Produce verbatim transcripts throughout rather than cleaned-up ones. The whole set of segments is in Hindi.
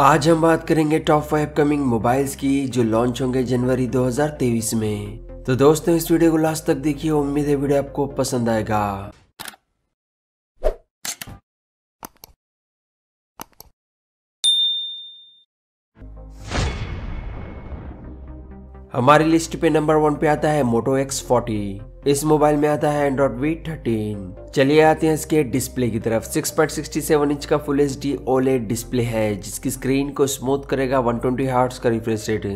आज हम बात करेंगे टॉप फाइव अपकमिंग मोबाइल्स की जो लॉन्च होंगे जनवरी दो हज़ार तेईस में। तो दोस्तों इस वीडियो को लास्ट तक देखिए, उम्मीद है वीडियो आपको पसंद आएगा। हमारी लिस्ट पे नंबर वन पे आता है मोटो एक्स फोर्टी। इस मोबाइल में आता है एंड्रॉइड वी थर्टीन। चलिए आते हैं इसके डिस्प्ले की तरफ। Six point six seven inch का full H D OLED display है जिसकी स्क्रीन को स्मूथ करेगा वन ट्वेंटी हर्ट्ज का रिफ्रेश रेट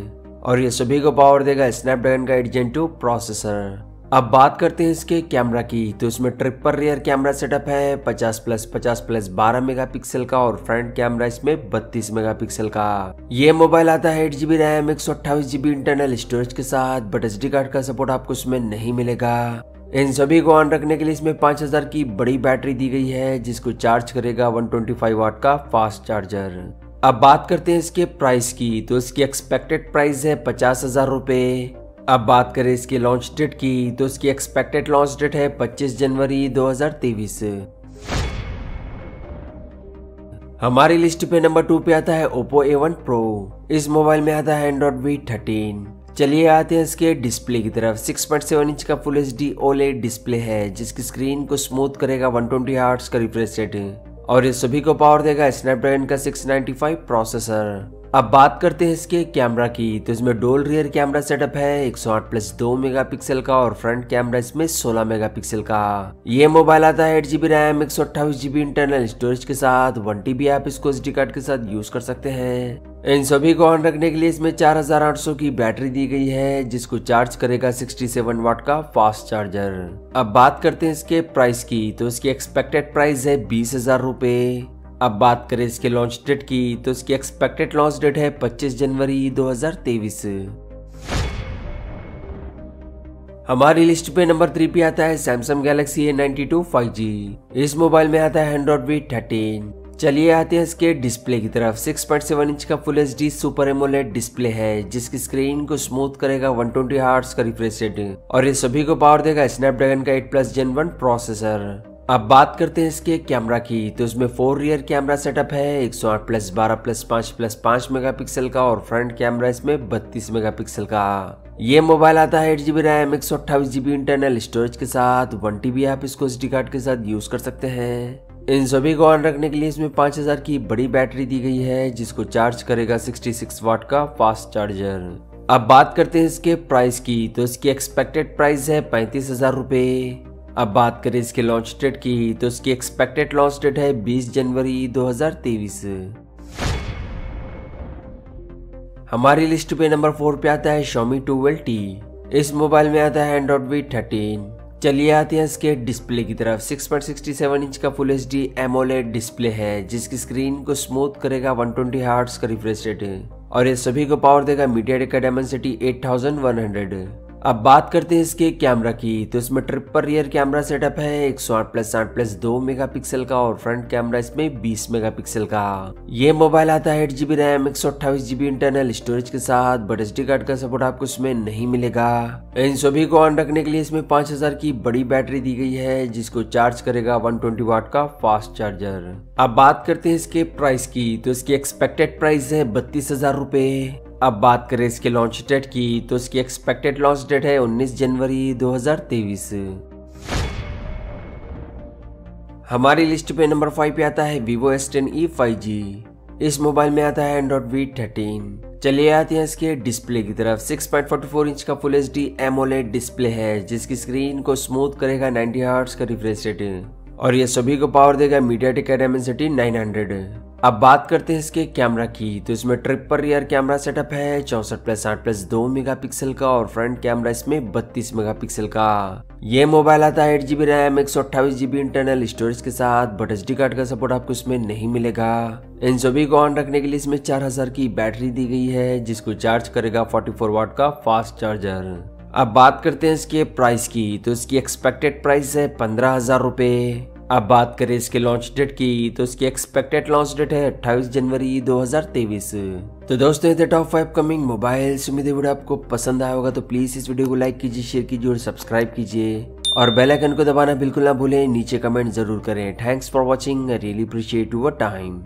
और ये सभी को पावर देगा स्नैपड्रैगन का एट जेन टू प्रोसेसर। अब बात करते हैं इसके कैमरा की, तो इसमें ट्रिपल रियर कैमरा सेटअप है पचास प्लस पचास प्लस बारह मेगापिक्सल का और फ्रंट कैमरा इसमें बत्तीस मेगापिक्सल का। ये मोबाइल आता है एट जी बी रैम एक सौ अट्ठाईस जीबी इंटरनल स्टोरेज के साथ, बट एसडी कार्ड का सपोर्ट आपको इसमें नहीं मिलेगा। इन सभी को ऑन रखने के लिए इसमें पाँच हज़ार की बड़ी बैटरी दी गई है जिसको चार्ज करेगा वन ट्वेंटी फाइव वाट का फास्ट चार्जर। अब बात करते हैं इसके प्राइस की, तो इसकी एक्सपेक्टेड प्राइस है पचास हजार रुपये। अब बात करें इसके लॉन्च डेट की, तो इसकी एक्सपेक्टेड लॉन्च डेट है पच्चीस जनवरी दो हज़ार तेईस। हमारी लिस्ट पे नंबर टू पे आता है ओप्पो ए वन प्रो। इस मोबाइल में आता है एंड्रॉइड वी थर्टीन। चलिए आते हैं इसके डिस्प्ले की तरफ। सिक्स पॉइंट सेवन इंच का full H D OLED display है जिसकी स्क्रीन को स्मूथ करेगा वन ट्वेंटी हर्ट्ज का रिफ्रेश रेट और ये सभी को पावर देगा स्नैपड्रैगन का सिक्स नाइन्टी फाइव प्रोसेसर। अब बात करते हैं इसके कैमरा की, तो इसमें डोल रियर कैमरा सेटअप है एक सौ आठ प्लस दो मेगापिक्सल का और फ्रंट कैमरा इसमें सोलह मेगापिक्सल का। ये मोबाइल आता है एट जीबी रैम एक सौ अट्ठाईस जीबी इंटरनल स्टोरेज के साथ, वन टीबी आप इसको एसडी कार्ड के साथ यूज कर सकते हैं। इन सभी को ऑन रखने के लिए इसमें चार हजार आठ सौ की बैटरी दी गई है जिसको चार्ज करेगा सड़सठ वाट का फास्ट चार्जर। अब बात करते हैं इसके प्राइस की, तो इसकी एक्सपेक्टेड प्राइस है बीस हजार रुपए। अब बात करें इसके लॉन्च डेट की, तो इसकी एक्सपेक्टेड लॉन्च डेट है पच्चीस जनवरी दो हज़ार तेईस। हमारी लिस्ट पे नंबर थ्री पे आता है Samsung Galaxy A ninety two five G. इस मोबाइल में आता है एंड्रॉइड वी थर्टीन। चलिए आते हैं इसके डिस्प्ले की तरफ। सिक्स पॉइंट सेवन इंच का full H D super AMOLED display है जिसकी स्क्रीन को स्मूथ करेगा वन ट्वेंटी हर्ट्ज का रिफ्रेश रेट और ये सभी को पावर देगा स्नैपड्रैगन का eight plus gen one processor. अब बात करते हैं इसके कैमरा की, तो इसमें फोर रियर कैमरा सेटअप है एक सौ आठ प्लस बारह प्लस पाँच प्लस पाँच मेगापिक्सल का और फ्रंट कैमरा इसमें बत्तीस मेगापिक्सल का। ये मोबाइल आता है एट जीबी रैम एक सौ अट्ठाईस जीबी इंटरनल स्टोरेज के साथ, वन टीबी आप इसको एसडी कार्ड के साथ यूज कर सकते हैं। इन सभी को ऑन रखने के लिए इसमें पाँच हज़ार की बड़ी बैटरी दी गई है जिसको चार्ज करेगा छियासठ वाट का फास्ट चार्जर। अब बात करते हैं इसके प्राइस की, तो इसकी एक्सपेक्टेड प्राइस है पैंतीस हजार रुपए। अब बात करें इसके लॉन्च डेट की, तो इसकी एक्सपेक्टेड लॉन्च डेट है बीस जनवरी दो हज़ार तेईस। हमारी लिस्ट पे नंबर फोर पे आता है Xiaomi ट्वेल्व टी। इस मोबाइल में आता है एंड्रॉइड वी थर्टीन। चलिए आते हैं इसके डिस्प्ले की तरफ। Six point six seven inch का full H D AMOLED display है जिसकी स्क्रीन को स्मूथ करेगा वन ट्वेंटी हर्ट्ज का रिफ्रेश रेट और ये सभी को पावर देगा MediaTek Dimensity eight thousand one hundred. अब बात करते हैं इसके कैमरा की, तो इसमें ट्रिपल रियर कैमरा सेटअप है एक सौ आठ प्लस आठ प्लस दो मेगापिक्सल का और फ्रंट कैमरा इसमें बीस मेगापिक्सल का। ये मोबाइल आता है एट जीबी रैम एक सौ अट्ठाईस जीबी इंटरनल स्टोरेज के साथ, बट एसडी कार्ड का सपोर्ट आपको इसमें नहीं मिलेगा। इन सभी को ऑन रखने के लिए इसमें पाँच हज़ार की बड़ी बैटरी दी गई है जिसको चार्ज करेगा वन ट्वेंटी वाट का फास्ट चार्जर। अब बात करते हैं इसके प्राइस की, तो इसकी एक्सपेक्टेड प्राइस है बत्तीस हजार रुपए। अब बात करें इसके लॉन्च डेट की, तो इसकी एक्सपेक्टेड लॉन्च डेट है उन्नीस जनवरी दो हज़ार तेईस। हमारी लिस्ट पे नंबर फाइव पे आता है Vivo S ten E five G. इस मोबाइल में आता है एंड्रॉइड वी थर्टीन। चलिए आते हैं इसके डिस्प्ले की तरफ। Six point four four inch का full H D AMOLED display है जिसकी स्क्रीन को स्मूथ करेगा नाइन्टी हर्ट्ज का रिफ्रेश रेट और ये सभी को पावर देगा MediaTek Dimensity नाइन हंड्रेड। अब बात करते हैं इसके कैमरा की, तो इसमें ट्रिपल रियर कैमरा सेटअप है चौंसठ प्लस आठ प्लस दो मेगापिक्सल का और फ्रंट कैमरा इसमें बत्तीस मेगापिक्सल का। ये मोबाइल आता है एट जीबी रैम एक सौ अट्ठाईस जीबी इंटरनल स्टोरेज के साथ, बट एसडी कार्ड का सपोर्ट आपको इसमें नहीं मिलेगा। इन सभी को ऑन रखने के लिए इसमें चार हज़ार की बैटरी दी गई है जिसको चार्ज करेगा चौवालीस वाट का फास्ट चार्जर। अब बात करते हैं इसके प्राइस की, तो इसकी एक्सपेक्टेड प्राइस है पंद्रह हजार रुपये। अब बात करें इसके लॉन्च डेट की, तो इसकी एक्सपेक्टेड लॉन्च डेट है अट्ठाईस जनवरी दो हज़ार तेईस। तो दोस्तों ये थे टॉप फाइव कमिंग मोबाइल्स। उम्मीद है वीडियो आपको पसंद आया होगा, तो प्लीज़ इस वीडियो को लाइक कीजिए, शेयर कीजिए और सब्सक्राइब कीजिए और बेल आइकन को दबाना बिल्कुल ना भूलें। नीचे कमेंट जरूर करें। Thanks for watching. I really appreciate your time.